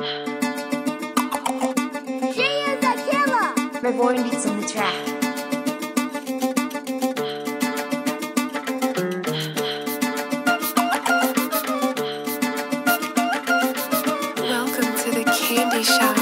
Jay is a killer! Reborn beats on the track. Welcome to the candy shop.